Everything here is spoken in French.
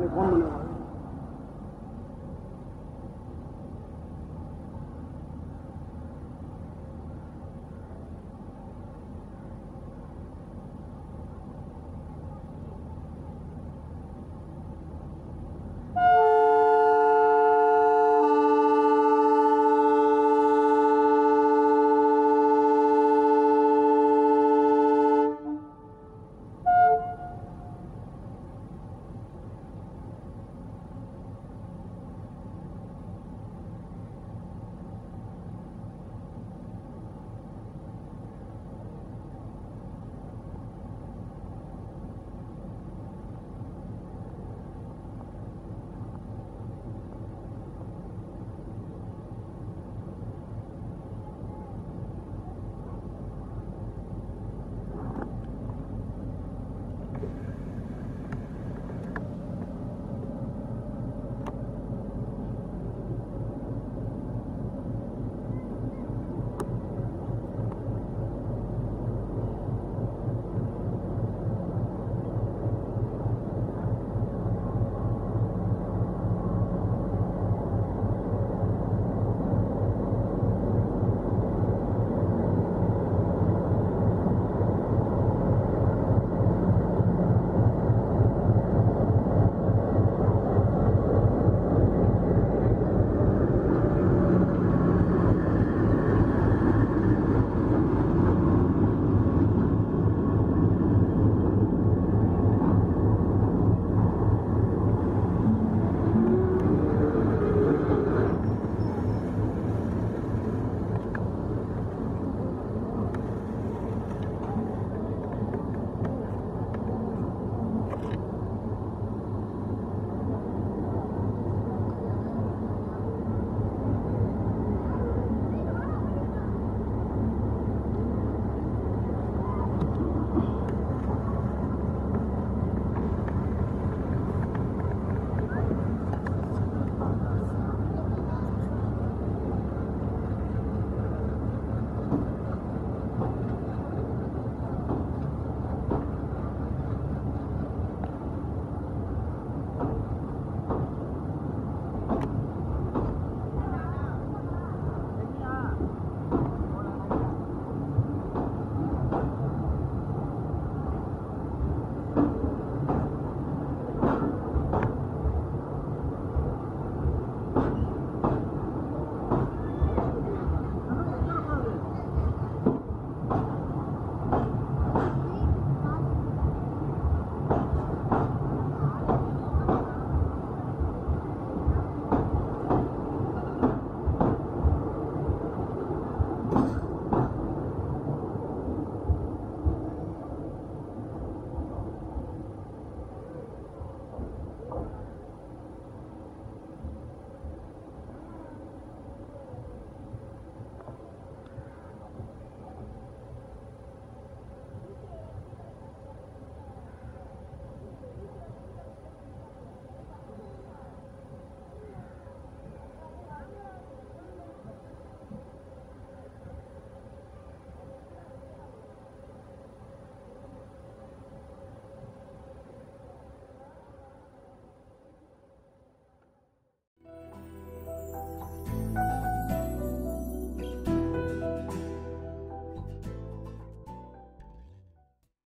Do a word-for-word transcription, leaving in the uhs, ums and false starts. les grandes monnaies.